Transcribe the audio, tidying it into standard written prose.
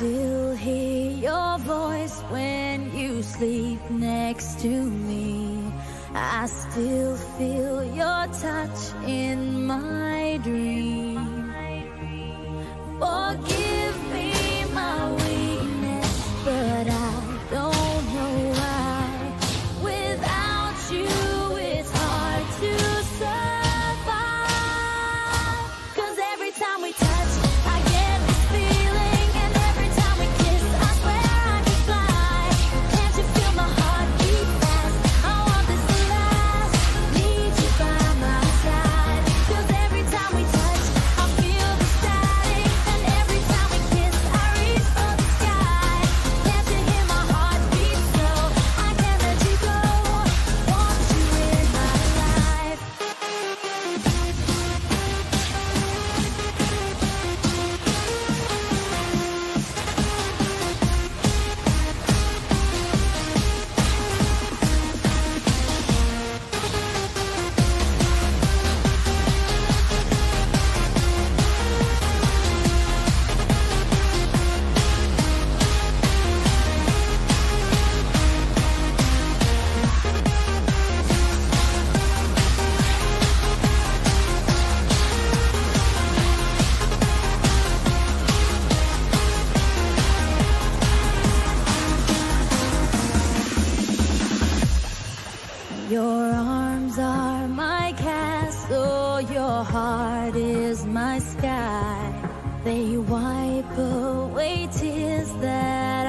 still hear your voice when you sleep next to me. I still feel your touch in my dream. Forgive me my weakness, but I don't know why. Without you, it's hard to survive. 'Cause every time we touch, I get my sky, they wipe away tears that